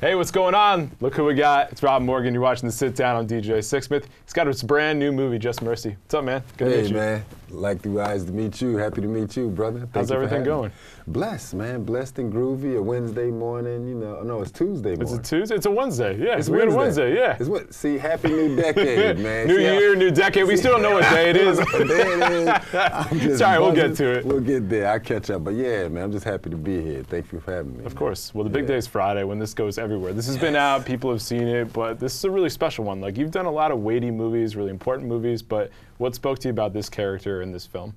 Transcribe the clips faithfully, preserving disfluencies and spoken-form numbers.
Hey, what's going on? Look who we got. It's Rob Morgan. You're watching The Sit Down on D J Sixsmith. He's got his brand new movie, Just Mercy. What's up, man? Good hey, to meet you. Hey, man. Like the eyes to meet you. Happy to meet you, brother. Thank How's you everything going? Me. Blessed, man. Blessed and groovy. A Wednesday morning, you know. No, it's Tuesday morning. It's a Tuesday? It's a Wednesday. Yeah, it's Wednesday. Wednesday. Yeah. It's what? See, happy new decade, man. New see, year, new decade. See, we still don't know what day it is. Day it is. I'm just Sorry, buzzing. We'll get to it. We'll get there. I'll catch up. But yeah, man, I'm just happy to be here. Thank you for having me. Of man. course. Well, the big yeah. day is Friday when this goes everywhere. This has yes. been out. People have seen it. But this is a really special one. Like, you've done a lot of weighty movies, really important movies. But what spoke to you about this character in this film?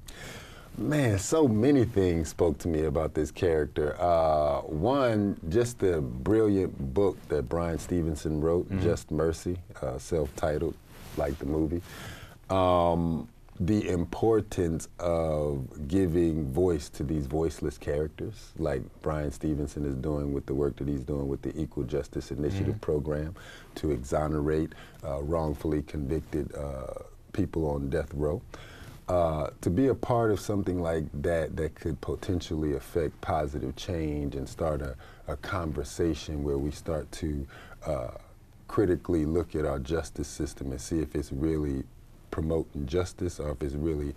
Man, so many things spoke to me about this character. Uh, one, just the brilliant book that Bryan Stevenson wrote, mm-hmm. Just Mercy, uh, self-titled, like the movie. Um, the importance of giving voice to these voiceless characters, like Bryan Stevenson is doing with the work that he's doing with the Equal Justice Initiative mm-hmm. program to exonerate uh, wrongfully convicted uh, people on death row. Uh, to be a part of something like that that could potentially affect positive change and start a, a conversation where we start to uh, critically look at our justice system and see if it's really promoting justice or if it's really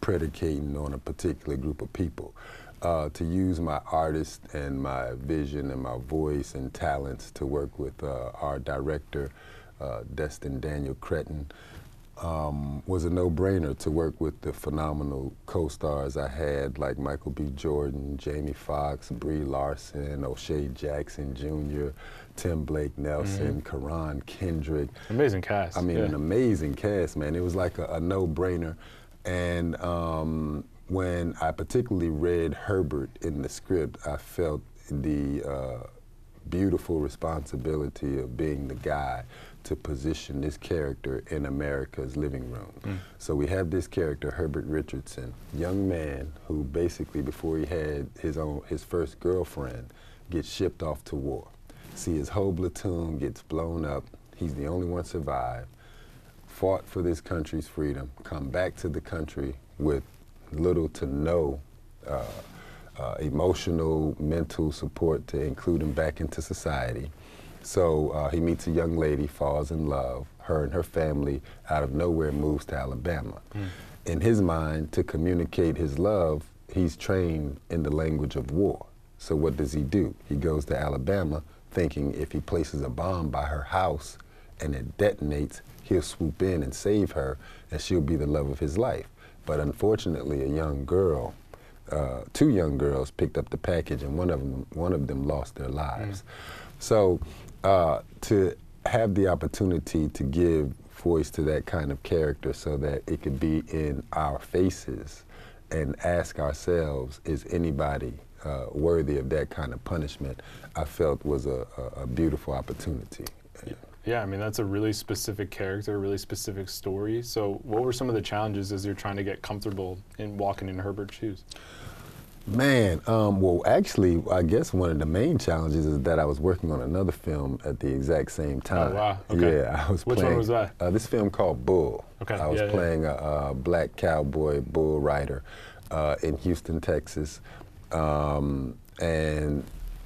predicating on a particular group of people. Uh, to use my artist and my vision and my voice and talents to work with uh, our director, uh, Destin Daniel Cretton, Um, was a no-brainer to work with the phenomenal co-stars I had, like Michael B. Jordan, Jamie Foxx, Brie Larson, O'Shea Jackson Junior, Tim Blake Nelson, mm-hmm. Karan Kendrick. Amazing cast. I mean, yeah. an amazing cast, man. It was like a, a no-brainer. And um, when I particularly read Herbert in the script, I felt the uh, beautiful responsibility of being the guy to position this character in America's living room. Mm. So we have this character, Herbert Richardson, young man who basically, before he had his own, his first girlfriend, gets shipped off to war. See, his whole platoon gets blown up. He's the only one survived, fought for this country's freedom, come back to the country with little to no uh, uh, emotional, mental support to include him back into society. So uh, he meets a young lady, falls in love. Her and her family, out of nowhere, moves to Alabama. Mm. In his mind, to communicate his love, he's trained in the language of war. So what does he do? He goes to Alabama thinking if he places a bomb by her house and it detonates, he'll swoop in and save her, and she'll be the love of his life. But unfortunately, a young girl, uh, two young girls picked up the package, and one of them, one of them lost their lives. Mm. So uh, to have the opportunity to give voice to that kind of character so that it could be in our faces and ask ourselves, is anybody uh, worthy of that kind of punishment, I felt was a, a, a beautiful opportunity. Yeah, I mean, that's a really specific character, a really specific story. So what were some of the challenges as you're trying to get comfortable in walking in Herbert's shoes? Man, um, well, actually, I guess one of the main challenges is that I was working on another film at the exact same time. Oh, wow. Okay. Yeah, I was Which playing, one was that? Uh, this film called Bull. Okay. I was yeah, playing yeah. A, a black cowboy bull rider uh, in Houston, Texas. Um, and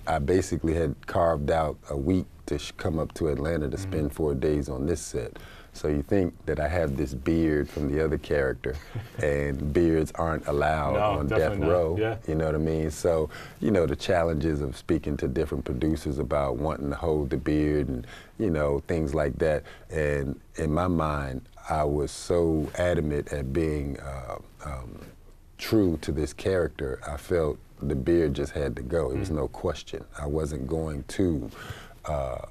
I basically had carved out a week to sh come up to Atlanta to mm-hmm. spend four days on this set. So you think that I have this beard from the other character, and beards aren't allowed no, on death row, yeah. you know what I mean? So, you know, the challenges of speaking to different producers about wanting to hold the beard and, you know, things like that. And in my mind, I was so adamant at being uh, um, true to this character, I felt the beard just had to go. It was mm. no question. I wasn't going to uh,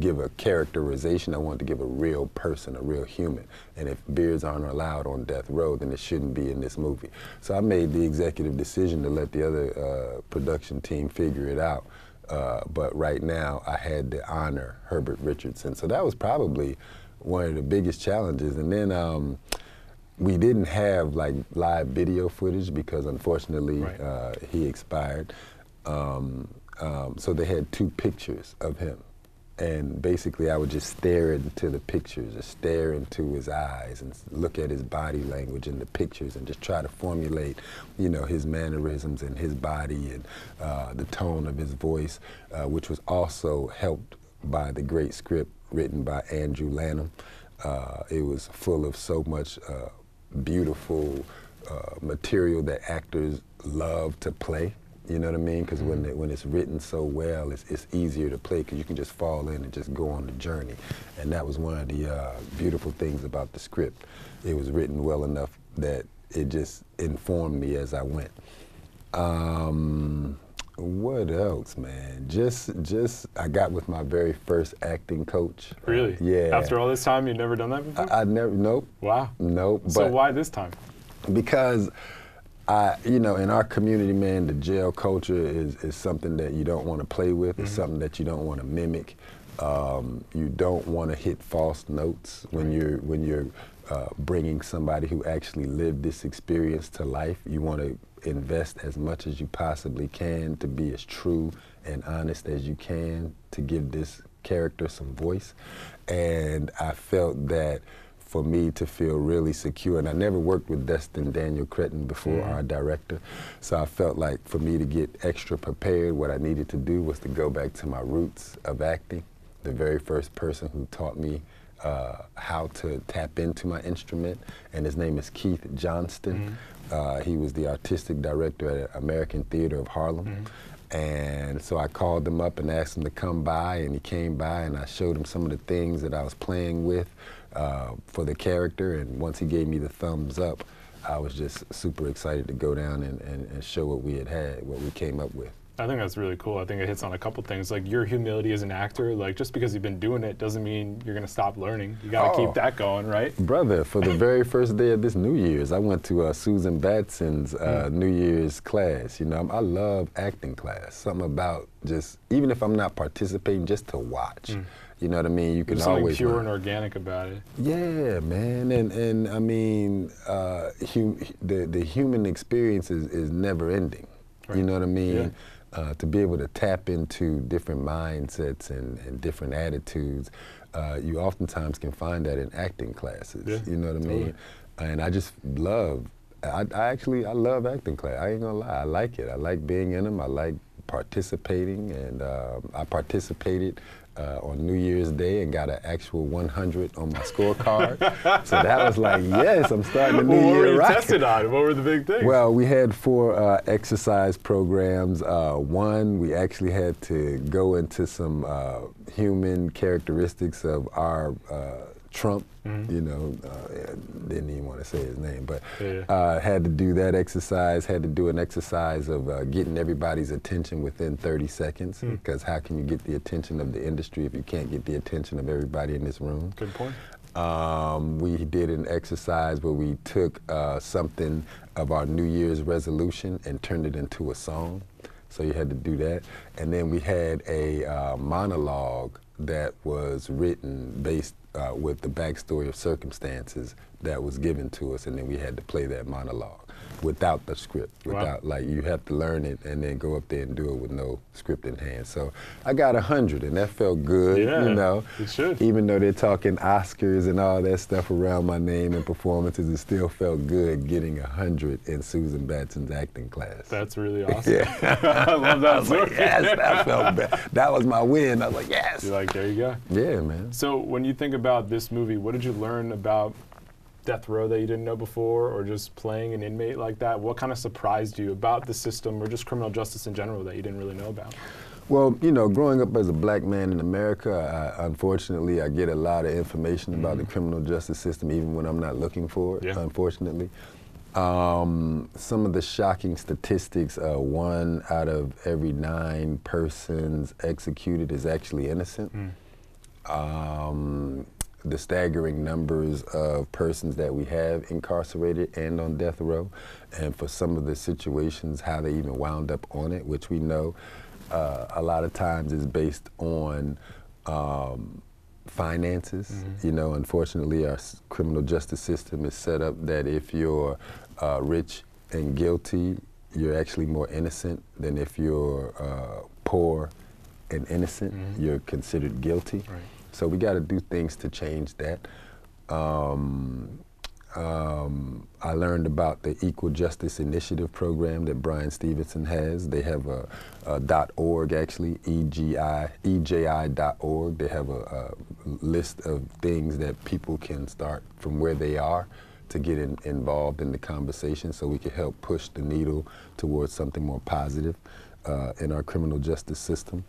give a characterization. I wanted to give a real person, a real human. And if beards aren't allowed on death row, then it shouldn't be in this movie. So I made the executive decision to let the other uh, production team figure it out. Uh, but right now, I had to honor Herbert Richardson. So that was probably one of the biggest challenges. And then um, we didn't have like live video footage because unfortunately right. uh, he expired. Um, um, so they had two pictures of him. And basically I would just stare into the pictures or stare into his eyes and look at his body language in the pictures and just try to formulate, you know, his mannerisms and his body and uh, the tone of his voice, uh, which was also helped by the great script written by Andrew Lanham. Uh, it was full of so much uh, beautiful uh, material that actors love to play. You know what I mean? Because when it, when it's written so well, it's, it's easier to play because you can just fall in and just go on the journey. And that was one of the uh, beautiful things about the script. It was written well enough that it just informed me as I went. Um, what else, man? Just, just I got with my very first acting coach. Really? Yeah. After all this time, you've never done that before? I, I never, nope. Wow. Nope. But so why this time? Because I, you know, in our community, man, the jail culture is, is something that you don't want to play with. Mm-hmm. It's something that you don't want to mimic. Um, you don't want to hit false notes when right. you're when you're uh, bringing somebody who actually lived this experience to life. You want to invest as much as you possibly can to be as true and honest as you can to give this character some voice. And I felt that for me to feel really secure, and I never worked with Destin Daniel Cretton before, mm-hmm. our director, so I felt like for me to get extra prepared, what I needed to do was to go back to my roots of acting. The very first person who taught me uh, how to tap into my instrument, and his name is Keith Johnston. Mm-hmm. uh, he was the artistic director at American Theater of Harlem. Mm-hmm. And so I called him up and asked him to come by, and he came by, and I showed him some of the things that I was playing with uh, for the character. And once he gave me the thumbs up, I was just super excited to go down and, and, and show what we had had, what we came up with. I think that's really cool. I think it hits on a couple things, like your humility as an actor. Like, just because you've been doing it doesn't mean you're gonna stop learning. You gotta oh, keep that going, right? Brother, for the very first day of this New Year's, I went to uh, Susan Batson's uh, mm. New Year's class. You know, I love acting class. Something about just, even if I'm not participating, just to watch. Mm. You know what I mean? You can There's always something pure learn. and organic about it. Yeah, man, and and I mean, uh, hum the the human experience is is never ending. Right. You know what I mean? Yeah. Uh, to be able to tap into different mindsets and, and different attitudes, uh, you oftentimes can find that in acting classes. Yeah, you know what I totally. mean? And I just love, I, I actually, I love acting class. I ain't gonna lie, I like it. I like being in them, I like participating, and uh, I participated Uh, on New Year's Day and got an actual one hundred on my scorecard. So that was like, yes, I'm starting the new well, what year What were you rocket. tested on? What were the big things? Well, we had four uh, exercise programs. Uh, one, we actually had to go into some uh, human characteristics of our uh, Trump, mm-hmm. you know, uh, didn't even want to say his name, but yeah. uh, had to do that exercise, had to do an exercise of uh, getting everybody's attention within thirty seconds, mm. because how can you get the attention of the industry if you can't get the attention of everybody in this room? Good point. Um, we did an exercise where we took uh, something of our New Year's resolution and turned it into a song, so you had to do that. And then we had a uh, monologue that was written based Uh, with the backstory of circumstances that was given to us, and then we had to play that monologue without the script, without wow. like you have to learn it and then go up there and do it with no script in hand. So I got a hundred, and that felt good, yeah, you know. It should. Even though they're talking Oscars and all that stuff around my name and performances, it still felt good getting a hundred in Susan Batson's acting class. That's really awesome. Yeah. I love that. I was like, yes, that felt bad. That was my win. I was like, yes. You're like, there you go. Yeah, man. So when you think about About this movie, what did you learn about death row that you didn't know before, or just playing an inmate like that? What kind of surprised you about the system, or just criminal justice in general, that you didn't really know about? Well, you know, growing up as a black man in America, I, unfortunately, I get a lot of information about mm-hmm. the criminal justice system, even when I'm not looking for it, yeah. unfortunately. Um, some of the shocking statistics, uh, one out of every nine persons executed is actually innocent. Mm. Um, the staggering numbers of persons that we have incarcerated and on death row, and for some of the situations, how they even wound up on it, which we know uh, a lot of times is based on um, finances. Mm-hmm. You know, unfortunately, our criminal justice system is set up that if you're uh, rich and guilty, you're actually more innocent than if you're uh, poor and innocent, mm-hmm. you're considered guilty. Right. So we got to do things to change that. Um, um, I learned about the Equal Justice Initiative program that Bryan Stevenson has. They have a, a .org, actually, E J I dot org. They have a, a list of things that people can start from where they are to get in, involved in the conversation, so we can help push the needle towards something more positive uh, in our criminal justice system.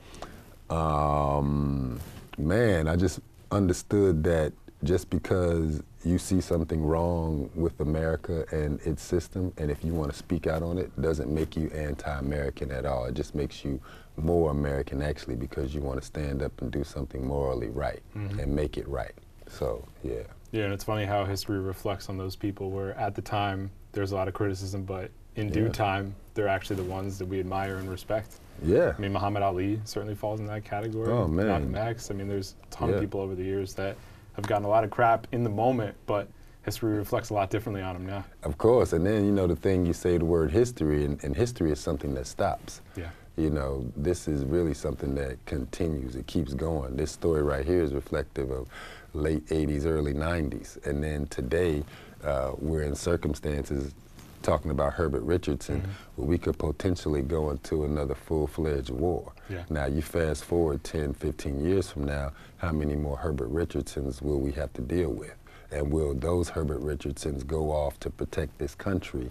Um, man, I just understood that just because you see something wrong with America and its system, and if you want to speak out on it, doesn't make you anti-American at all. It just makes you more American, actually, because you want to stand up and do something morally right mm-hmm. and make it right. So, yeah. Yeah, and it's funny how history reflects on those people where at the time there's a lot of criticism, but in yeah. due time, they're actually the ones that we admire and respect. Yeah. I mean, Muhammad Ali certainly falls in that category. Oh, man. Malcolm X. I mean, there's a ton yeah. of people over the years that have gotten a lot of crap in the moment, but history reflects a lot differently on them now. Of course, and then, you know, the thing you say the word history, and, and history is something that stops. Yeah. You know, this is really something that continues. It keeps going. This story right here is reflective of late eighties, early nineties. And then today, uh, we're in circumstances, talking about Herbert Richardson, mm-hmm. where we could potentially go into another full-fledged war. Yeah. Now, you fast forward ten, fifteen years from now, how many more Herbert Richardsons will we have to deal with? And will those Herbert Richardsons go off to protect this country,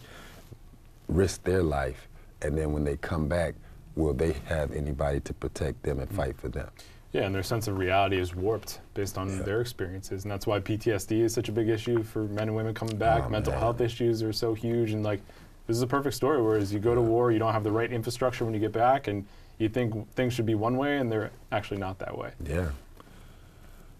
risk their life, and then when they come back, will they have anybody to protect them and mm-hmm. fight for them? Yeah, and their sense of reality is warped based on yeah. their experiences. And that's why P T S D is such a big issue for men and women coming back. Oh, Mental man. health issues are so huge. And like, this is a perfect story, whereas you go to war, you don't have the right infrastructure when you get back, and you think things should be one way, and they're actually not that way. Yeah.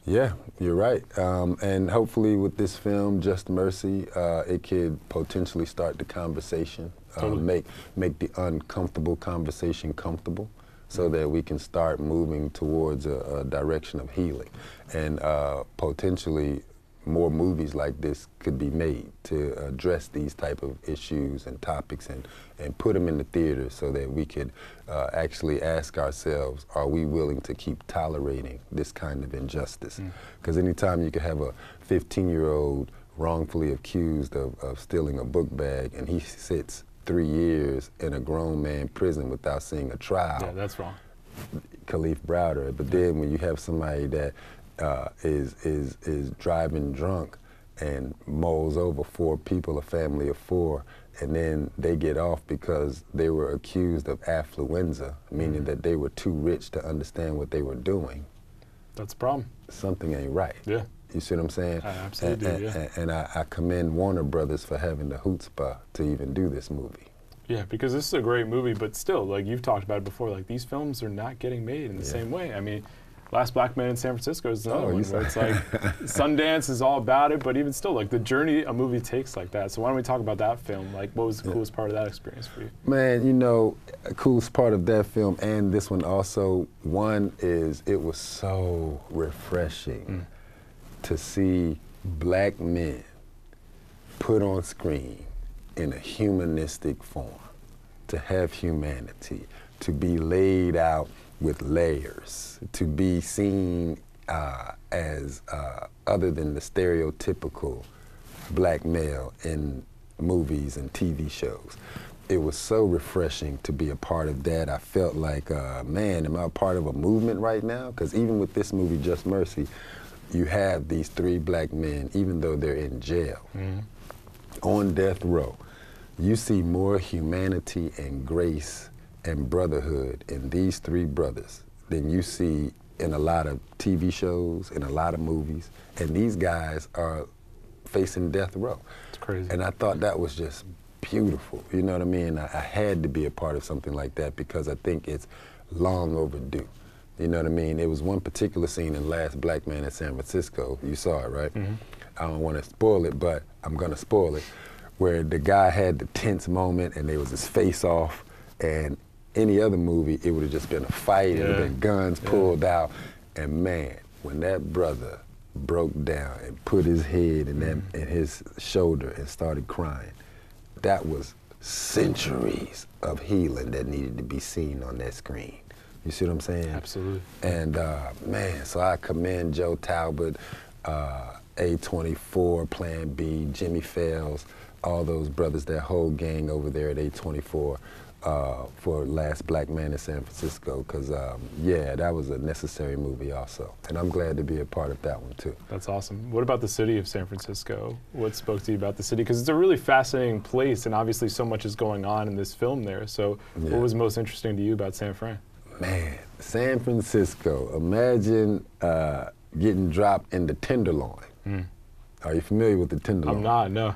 Yeah, you're right. Um, and hopefully with this film, Just Mercy, uh, it could potentially start the conversation, uh, totally. make, make the uncomfortable conversation comfortable, so that we can start moving towards a, a direction of healing. And uh, potentially more movies like this could be made to address these type of issues and topics, and, and put them in the theater so that we could uh, actually ask ourselves, are we willing to keep tolerating this kind of injustice? Because mm. anytime you could have a fifteen-year-old wrongfully accused of, of stealing a book bag, and he sits three years in a grown man prison without seeing a trial. Yeah, that's wrong. Kalief Browder. But then when you have somebody that uh, is, is, is driving drunk and mulls over four people, a family of four, and then they get off because they were accused of affluenza, meaning mm-hmm. that they were too rich to understand what they were doing. That's a problem. Something ain't right. Yeah. You see what I'm saying? I absolutely and, do, yeah. And, and I, I commend Warner Brothers for having the chutzpah to even do this movie. Yeah, because this is a great movie, but still, like you've talked about it before, like these films are not getting made in the yeah. same way. I mean, Last Black Man in San Francisco is another oh, one where it's like Sundance is all about it, but even still, like the journey a movie takes like that. So why don't we talk about that film? Like, what was the coolest yeah. part of that experience for you? Man, you know, the coolest part of that film and this one also, one is it was so refreshing. Mm. to see black men put on screen in a humanistic form, to have humanity, to be laid out with layers, to be seen uh, as uh, other than the stereotypical black male in movies and T V shows. It was so refreshing to be a part of that. I felt like, uh, man, am I a part of a movement right now? Because even with this movie, Just Mercy, you have these three black men, even though they're in jail, mm. on death row, you see more humanity and grace and brotherhood in these three brothers than you see in a lot of T V shows, in a lot of movies. And these guys are facing death row. It's crazy. And I thought that was just beautiful. You know what I mean? I, I had to be a part of something like that because I think it's long overdue. You know what I mean? It was one particular scene in Last Black Man in San Francisco. You saw it, right? Mm-hmm. I don't want to spoil it, but I'm going to spoil it, where the guy had the tense moment and there was his face off, and any other movie, it would have just been a fight, yeah. it would have been guns yeah. pulled out. And man, when that brother broke down and put his head in, that, mm-hmm. in his shoulder and started crying, that was centuries of healing that needed to be seen on that screen. You see what I'm saying? Absolutely. And uh, man, so I commend Joe Talbot, uh, A twenty-four, Plan B, Jimmy Fails, all those brothers, that whole gang over there at A twenty-four uh, for Last Black Man in San Francisco, because um, yeah, that was a necessary movie also. And I'm glad to be a part of that one too. That's awesome. What about the city of San Francisco? What spoke to you about the city? Because it's a really fascinating place and obviously so much is going on in this film there. So yeah. What was most interesting to you about San Fran? Man, San Francisco, imagine uh, getting dropped in the Tenderloin. Mm. Are you familiar with the Tenderloin? I'm not, no.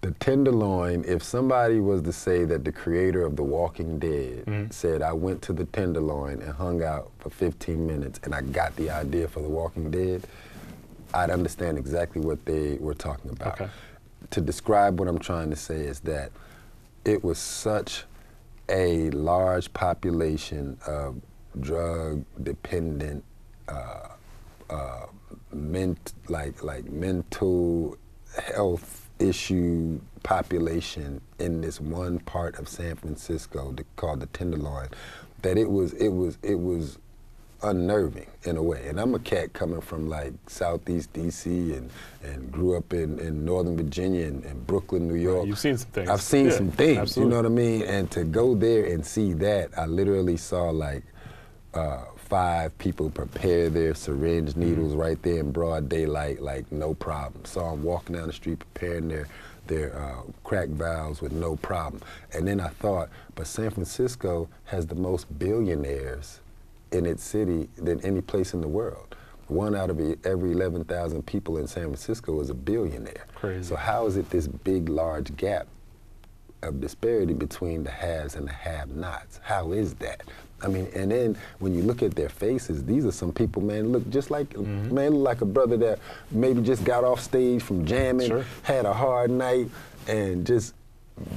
The Tenderloin, if somebody was to say that the creator of The Walking Dead mm. said, I went to the Tenderloin and hung out for fifteen minutes and I got the idea for The Walking Dead, I'd understand exactly what they were talking about. Okay. To describe what I'm trying to say is that it was such a large population of drug-dependent, uh, uh, ment like like mental health issue population in this one part of San Francisco called the Tenderloin, that it was it was it was unnerving in a way. And I'm a cat coming from like Southeast D C and, and grew up in, in Northern Virginia and, and Brooklyn, New York. Right, you've seen some things. I've seen yeah, some things, absolutely. You know what I mean? And to go there and see that, I literally saw like uh, five people prepare their syringe needles mm-hmm. right there in broad daylight, like no problem. Saw them walking down the street preparing their, their uh, crack valves with no problem. And then I thought, but San Francisco has the most billionaires in its city than any place in the world. One out of every eleven thousand people in San Francisco is a billionaire. Crazy. So how is it this big, large gap of disparity between the haves and the have-nots? How is that? I mean, and then when you look at their faces, these are some people, man, look just like, mm-hmm. man, look like a brother that maybe just got off stage from jamming, sure. had a hard night, and just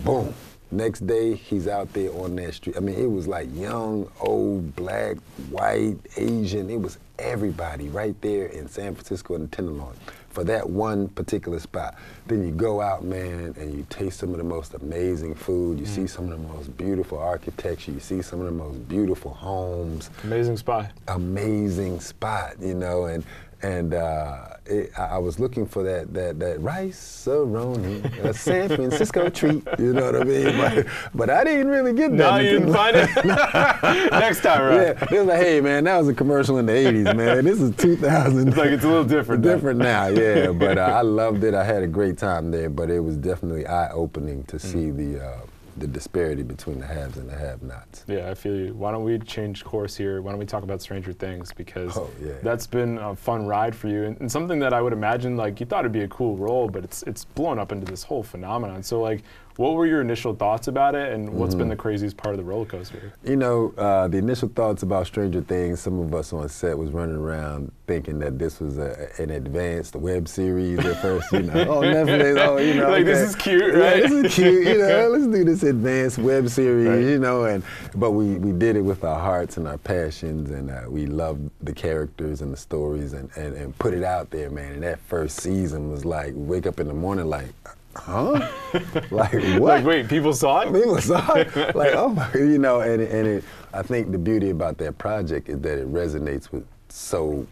boom. Next day, he's out there on that street. I mean, it was like young, old, black, white, Asian. It was everybody right there in San Francisco and the Tenderloin for that one particular spot. Then you go out, man, and you taste some of the most amazing food. You mm. see some of the most beautiful architecture. You see some of the most beautiful homes. Amazing spot. Amazing spot, you know, and and uh, it, I was looking for that that that rice-a-roni, a San Francisco treat. You know what I mean? But, but I didn't really get that. No, you didn't find it. Next time, right? Yeah, it was like, hey, man, that was a commercial in the eighties, man. This is two thousand. It's like it's a little different. different now, yeah. But uh, I loved it. I had a great time there. But it was definitely eye-opening to see mm. the. Uh, the disparity between the haves and the have-nots. Yeah, I feel you. Why don't we change course here? Why don't we talk about Stranger Things? Because oh, yeah. that's been a fun ride for you and, and something that I would imagine like you thought it'd be a cool role, but it's it's blown up into this whole phenomenon. So like, what were your initial thoughts about it and what's mm-hmm. been the craziest part of the roller coaster? You know, uh, the initial thoughts about Stranger Things, some of us on set was running around thinking that this was a, an advanced web series at first, you know. Oh, Netflix, oh, you know. Like, okay. This is cute, right? Yeah, this is cute, you know, let's do this advanced web series, right. you know. And But we, we did it with our hearts and our passions, and uh, we loved the characters and the stories and, and, and put it out there, man. And that first season was like, wake up in the morning like, huh? Like what? Like wait, people saw it? People saw it. Like oh my, you know, and and it, I think the beauty about that project is that it resonates with so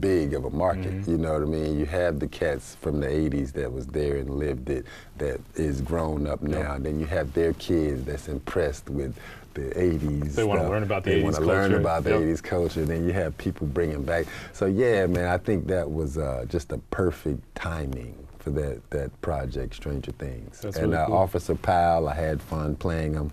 big of a market. Mm-hmm. You know what I mean? You have the cats from the eighties that was there and lived it, that is grown up now. Yep. Then you have their kids that's impressed with the eighties. They want to learn about the eighties culture. They want to learn about the eighties culture. Then you have people bringing back. So yeah, man, I think that was uh, just a perfect timing. That that project, Stranger Things, That's and really uh, cool. Officer Powell, I had fun playing him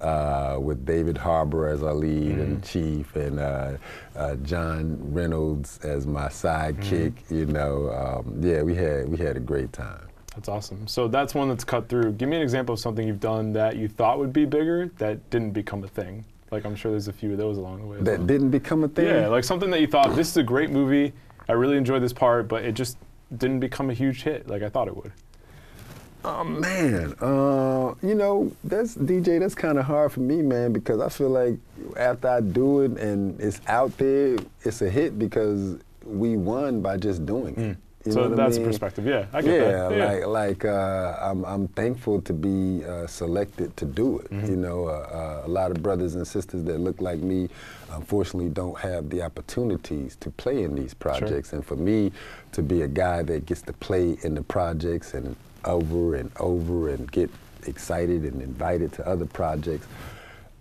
uh, with David Harbour as our lead mm. and Chief, and uh, uh, John Reynolds as my sidekick. Mm. You know, um, yeah, we had we had a great time. That's awesome. So that's one that's cut through. Give me an example of something you've done that you thought would be bigger that didn't become a thing. Like I'm sure there's a few of those along the way. That well. Didn't become a thing. Yeah, like something that you thought this is a great movie. I really enjoyed this part, but it just didn't become a huge hit like I thought it would. Oh man, uh, you know, that's D J, that's kind of hard for me, man, because I feel like after I do it and it's out there, it's a hit because we won by just doing it. Mm. You so that's I mean? a perspective, yeah. I get yeah, that. Yeah, like, like uh, I'm, I'm thankful to be uh, selected to do it. Mm-hmm. You know, uh, uh, a lot of brothers and sisters that look like me, unfortunately, don't have the opportunities to play in these projects. Sure. And for me to be a guy that gets to play in the projects and over and over and get excited and invited to other projects,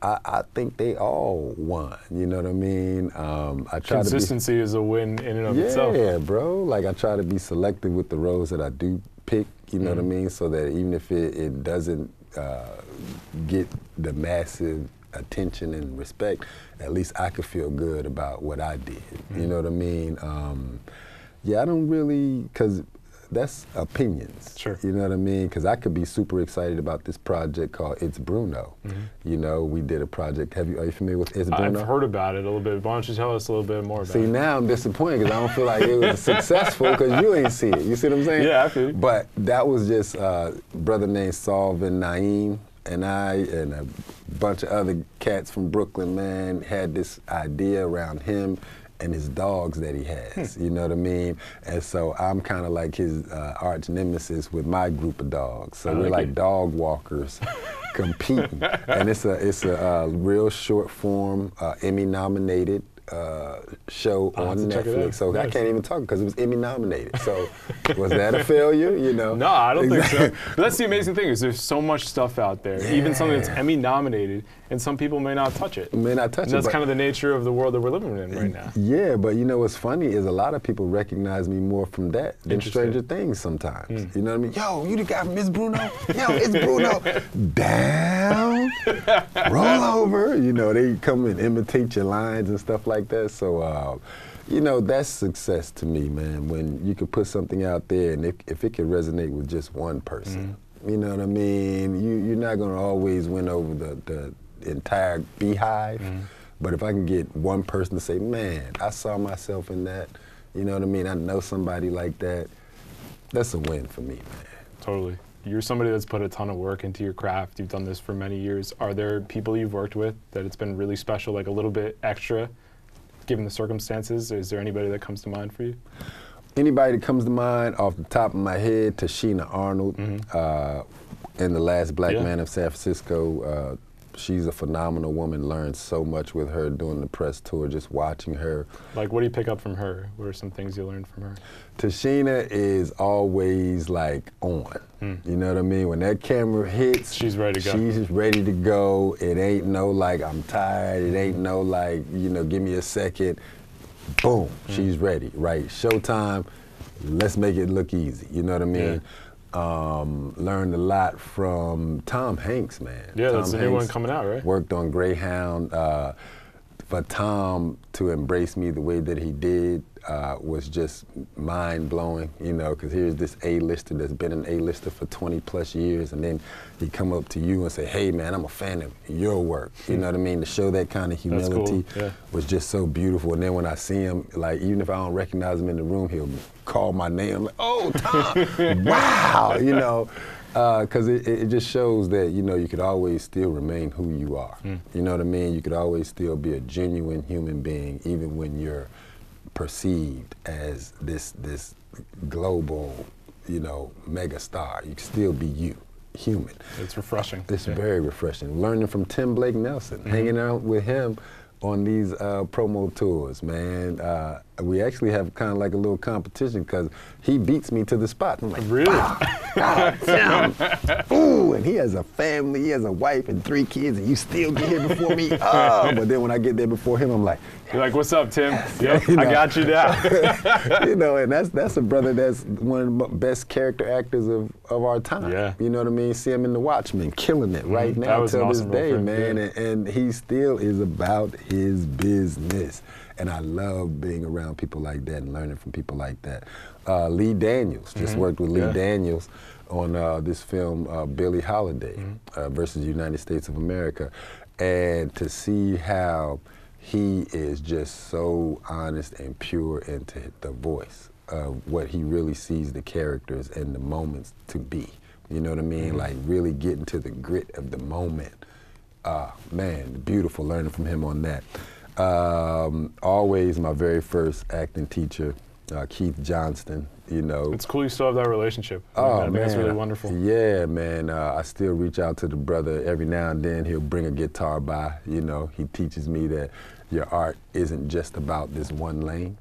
I, I think they all won, you know what I mean? Um, I try Consistency to be, is a win in and of yeah, itself. Yeah, bro. Like, I try to be selective with the roles that I do pick, you know mm-hmm. what I mean? So that even if it, it doesn't uh, get the massive attention and respect, at least I could feel good about what I did, mm-hmm. you know what I mean? Um, yeah, I don't really, because that's opinions, sure. you know what I mean? Because I could be super excited about this project called It's Bruno. Mm-hmm. You know, we did a project, have you, are you familiar with It's Bruno? I've heard about it a little bit. Why don't you tell us a little bit more about see, it? See, now I'm disappointed because I don't feel like it was successful because you ain't see it. You see what I'm saying? Yeah, I feel you. But that was just a brother named Saul and Naeem and I and a bunch of other cats from Brooklyn, man, had this idea around him and his dogs that he has, hmm. you know what I mean? And so I'm kind of like his uh, arch nemesis with my group of dogs. So I we're like, like dog walkers competing. And it's a it's a uh, real short form, uh, Emmy nominated uh, show I'll on Netflix. So nice. I can't even talk because it was Emmy nominated. So was that a failure, you know? No, I don't exactly. think so. But that's the amazing thing is there's so much stuff out there, yeah. even something that's Emmy nominated, and some people may not touch it. May not touch and it. That's kind of the nature of the world that we're living in right now. Yeah, but you know what's funny is a lot of people recognize me more from that than Stranger Things sometimes. Mm. You know what I mean? Yo, you the guy from It's Bruno? Yo, It's Bruno. Down, roll over. You know, they come and imitate your lines and stuff like that. So, uh, you know, that's success to me, man, when you can put something out there and if, if it can resonate with just one person. Mm. You know what I mean? You, you're not gonna always win over the, the entire beehive, mm. but if I can get one person to say, man, I saw myself in that, you know what I mean? I know somebody like that, that's a win for me, man. Totally. You're somebody that's put a ton of work into your craft. You've done this for many years. Are there people you've worked with that it's been really special, like a little bit extra, given the circumstances? Is there anybody that comes to mind for you? Anybody that comes to mind off the top of my head, Tashina Arnold, mm-hmm. uh, in The Last Black yeah. Man of San Francisco, uh, she's a phenomenal woman, learned so much with her doing the press tour, just watching her. Like, what do you pick up from her? What are some things you learned from her? Tashina is always like on, mm. you know what I mean? When that camera hits, she's ready to go. She's ready to go. It ain't no like, I'm tired. It ain't no like, you know, give me a second. Boom, mm. she's ready, right? Showtime, let's make it look easy, you know what I mean? Yeah. Um, learned a lot from Tom Hanks, man. Yeah, that's the new one coming out, right? Worked on Greyhound. Uh, for Tom to embrace me the way that he did uh, was just mind-blowing, you know, because here's this A-lister that's been an A-lister for twenty plus years, and then he come up to you and say, hey, man, I'm a fan of your work. You know what I mean? To show that kind of humility cool. yeah. was just so beautiful. And then when I see him, like, even if I don't recognize him in the room, he'll call my name. I'm like, oh, Tom, wow, you know. Because uh, it, it just shows that, you know, you could always still remain who you are. Mm. You know what I mean? You could always still be a genuine human being, even when you're perceived as this this global, you know, mega star. You can still be you, human. It's refreshing. It's yeah. very refreshing. Learning from Tim Blake Nelson, mm-hmm. hanging out with him on these uh, promo tours, man. Uh, we actually have kind of like a little competition because he beats me to the spot. I'm like, really? Bah, bah, ooh, and he has a family, he has a wife and three kids, and you still get here before me. Oh, but then when I get there before him, I'm like, you're like, what's up, Tim? Yes. Yep, you know, I got you now. You know, and that's that's a brother that's one of the best character actors of, of our time. Yeah. You know what I mean? See him in The Watchmen, killing it right mm-hmm. now till awesome this day, friend. man. Yeah. And, and he still is about his business. And I love being around people like that and learning from people like that. Uh, Lee Daniels, just mm-hmm. worked with Lee yeah. Daniels on uh, this film, uh, Billie Holiday mm-hmm. uh, versus United States of America. And to see how he is just so honest and pure into the voice of what he really sees the characters and the moments to be. You know what I mean? Mm-hmm. Like really getting to the grit of the moment. Uh, man, beautiful learning from him on that. Um, always my very first acting teacher, uh, Keith Johnston, you know. It's cool you still have that relationship. Oh, man. I think that's really wonderful. Yeah, man. Uh, I still reach out to the brother every now and then. He'll bring a guitar by, you know. He teaches me that your art isn't just about this one lane.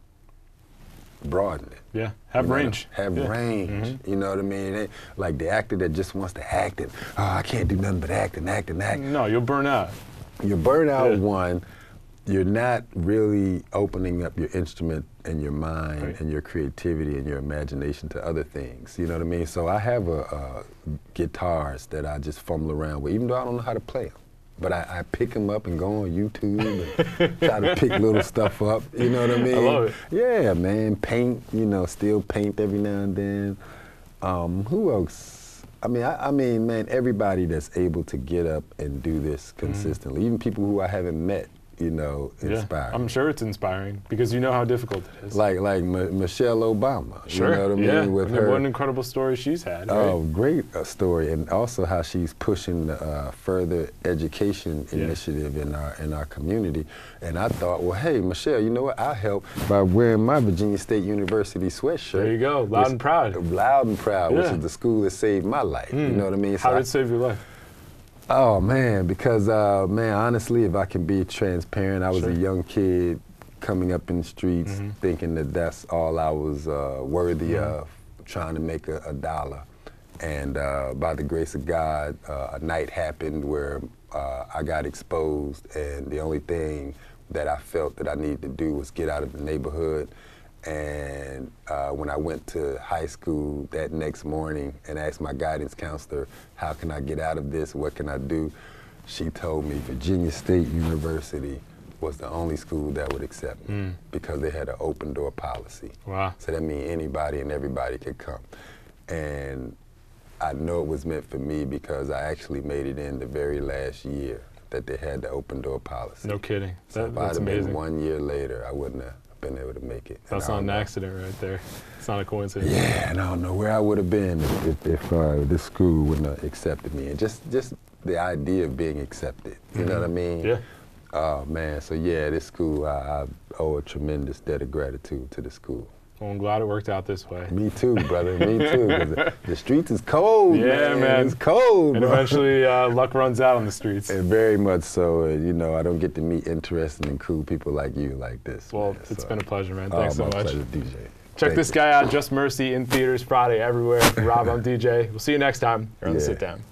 Broaden it. Yeah, have you range. Know, have yeah. range, mm-hmm. you know what I mean? It ain't like the actor that just wants to act it. Oh, I can't do nothing but act and act and act. No, you'll burn out. You'll burn out, yeah. one, you're not really opening up your instrument and your mind right. and your creativity and your imagination to other things, you know what I mean? So I have a, a guitars that I just fumble around with, even though I don't know how to play them. But I, I pick them up and go on YouTube and try to pick little stuff up, you know what I mean? I love it. Yeah, man, paint, you know, still paint every now and then. Um, who else? I mean, I, I mean, man, everybody that's able to get up and do this consistently, mm. even people who I haven't met, you know, inspiring. Yeah, I'm sure it's inspiring because you know how difficult it is. Like like M Michelle Obama, sure. you know what I yeah. mean? With I mean, her, what an incredible story she's had. Oh, right? Great uh, story, and also how she's pushing the uh, further education yeah. initiative in our in our community. And I thought, well, hey, Michelle, you know what? I'll help by wearing my Virginia State University sweatshirt. There you go, loud which, and proud. Loud and proud, yeah. which is the school that saved my life. Mm. You know what I mean? So how did it save your life? Oh, man, because, uh, man, honestly, if I can be transparent, I was sure. a young kid coming up in the streets mm-hmm. thinking that that's all I was uh, worthy mm-hmm. of, trying to make a, a dollar. And uh, by the grace of God, uh, a night happened where uh, I got exposed, and the only thing that I felt that I needed to do was get out of the neighborhood. And uh, when I went to high school that next morning and asked my guidance counselor, how can I get out of this, what can I do? She told me Virginia State University was the only school that would accept me mm. because they had an open door policy. Wow. So that means anybody and everybody could come. And I know it was meant for me because I actually made it in the very last year that they had the open door policy. No kidding. So that, if that's I'd have amazing. Been one year later, I wouldn't have been able to make it. That's not an accident right there. It's not a coincidence. Yeah, and I don't know where I would have been if, if, if uh, this school wouldn't have accepted me. And just, just the idea of being accepted, you mm-hmm. know what I mean? Yeah. Oh, man, so yeah, this school, I, I owe a tremendous debt of gratitude to the school. Well, I'm glad it worked out this way. Me too, brother. Me too. The, the streets is cold, yeah, man. man. It's cold, and bro. Eventually, uh, luck runs out on the streets. And very much so. Uh, you know, I don't get to meet interesting and cool people like you like this. Well, man. it's so, been a pleasure, man. Thanks oh, so much. Pleasure, D J. Check Thank this you. guy out, Just Mercy, in theaters Friday, everywhere. Rob, I'm D J. We'll see you next time. You're on yeah. the sit down.